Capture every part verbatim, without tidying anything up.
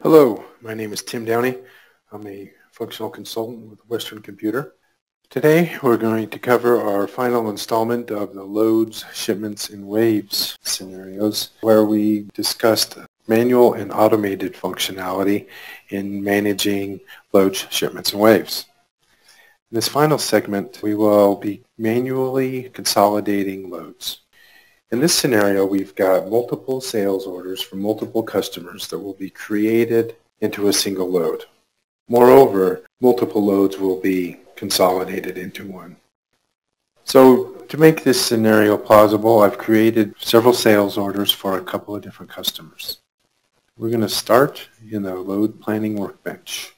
Hello, my name is Tim Downey. I'm a functional consultant with Western Computer. Today we're going to cover our final installment of the loads, shipments, and waves scenarios, where we discussed manual and automated functionality in managing loads, shipments, and waves. In this final segment, we will be manually consolidating loads. In this scenario, we've got multiple sales orders from multiple customers that will be created into a single load. Moreover, multiple loads will be consolidated into one. So to make this scenario plausible, I've created several sales orders for a couple of different customers. We're going to start in the Load Planning Workbench.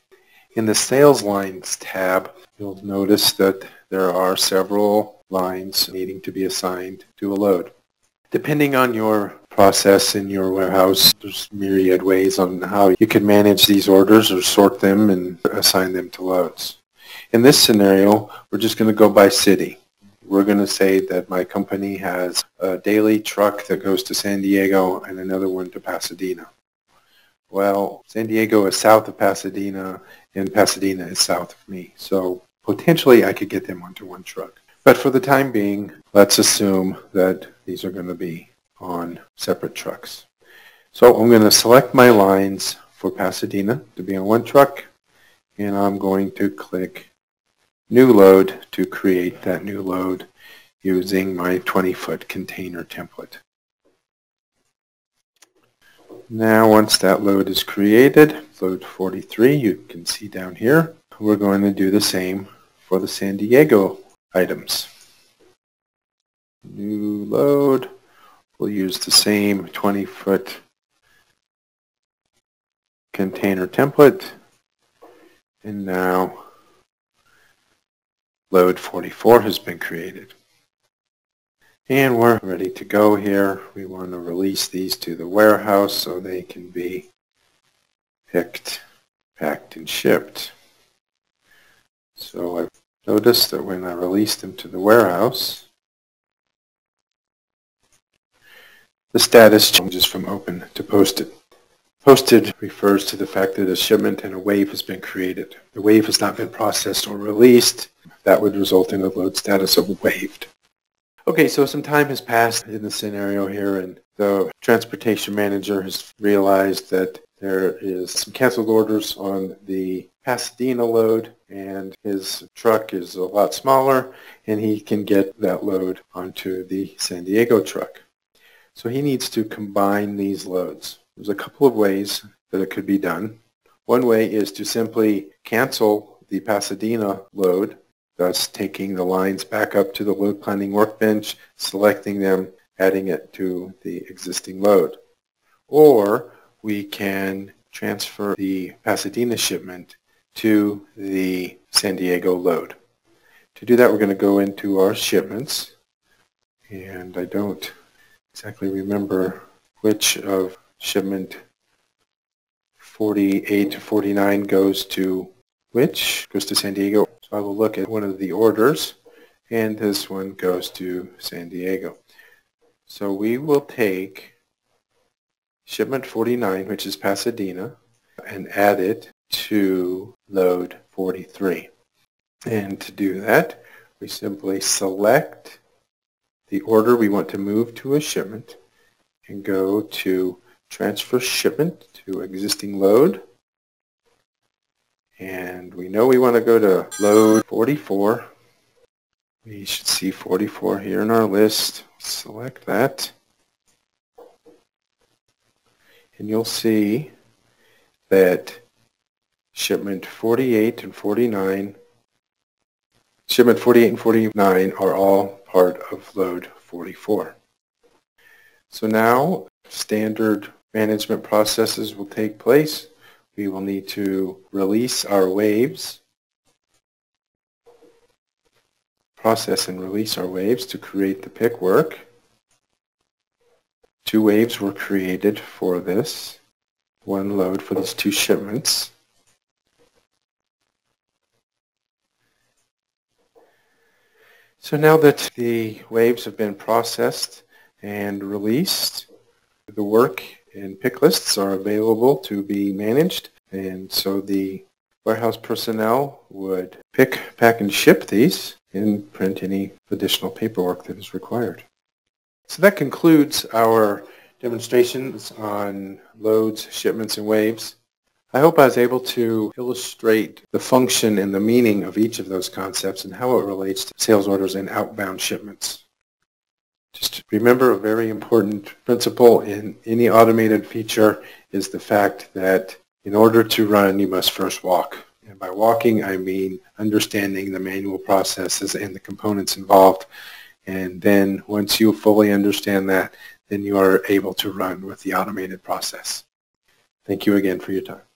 In the Sales Lines tab, you'll notice that there are several lines needing to be assigned to a load. Depending on your process in your warehouse, there's myriad ways on how you can manage these orders or sort them and assign them to loads. In this scenario, we're just going to go by city. We're going to say that my company has a daily truck that goes to San Diego and another one to Pasadena. Well, San Diego is south of Pasadena and Pasadena is south of me, so potentially I could get them onto one truck. But for the time being, let's assume that these are going to be on separate trucks. So I'm going to select my lines for Pasadena to be on one truck, and I'm going to click New Load to create that new load using my twenty foot container template. Now once that load is created, load forty-three, you can see down here, we're going to do the same for the San Diego items. New load, we'll use the same twenty foot container template, and now load forty-four has been created. And we're ready to go here. We want to release these to the warehouse so they can be picked, packed, and shipped. So I've notice that when I release them to the warehouse, the status changes from open to posted. Posted refers to the fact that a shipment and a wave has been created. The wave has not been processed or released. That would result in a load status of waived. Okay, so some time has passed in the scenario here, and the transportation manager has realized that there is some canceled orders on the Pasadena load, and his truck is a lot smaller, and he can get that load onto the San Diego truck. So he needs to combine these loads. There's a couple of ways that it could be done. One way is to simply cancel the Pasadena load, thus taking the lines back up to the Load Planning Workbench, selecting them, adding it to the existing load. Or we can transfer the Pasadena shipment to the San Diego load. To do that, we're going to go into our shipments, and I don't exactly remember which of shipment forty-eight to forty-nine goes to which, goes to San Diego. So I will look at one of the orders, and this one goes to San Diego. So we will take shipment forty-nine, which is Pasadena, and add it to load forty-three. And to do that, we simply select the order we want to move to a shipment and go to transfer shipment to existing load. And we know we want to go to load forty-four. We should see forty-four here in our list. Select that. And you'll see that shipment forty-eight and forty-nine, shipment forty-eight and forty-nine are all part of load forty-four. So now standard management processes will take place. We will need to release our waves, process and release our waves to create the pick work. Two waves were created for this, one load for these two shipments. So now that the waves have been processed and released, the work and pick lists are available to be managed, and so the warehouse personnel would pick, pack, and ship these and print any additional paperwork that is required. So that concludes our demonstrations on loads, shipments, and waves. I hope I was able to illustrate the function and the meaning of each of those concepts and how it relates to sales orders and outbound shipments. Just remember, a very important principle in any automated feature is the fact that in order to run, you must first walk. And by walking, I mean understanding the manual processes and the components involved. And then once you fully understand that, then you are able to run with the automated process. Thank you again for your time.